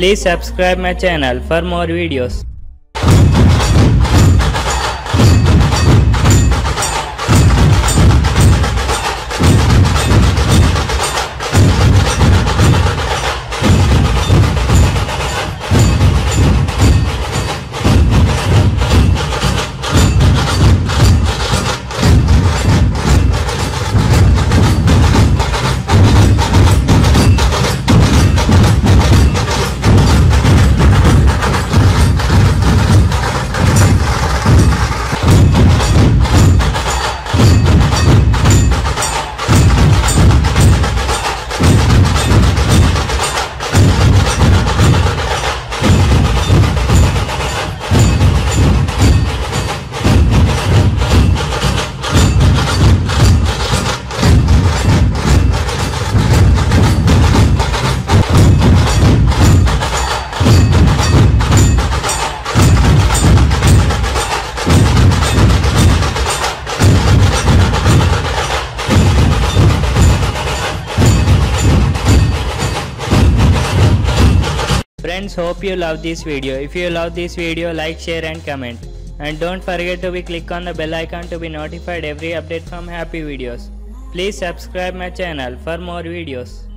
Please subscribe my channel for more videos. Friends, hope you love this video. If you love this video, like, share and comment. And don't forget to click on the bell icon to be notified every update from Happy Videos. Please subscribe my channel for more videos.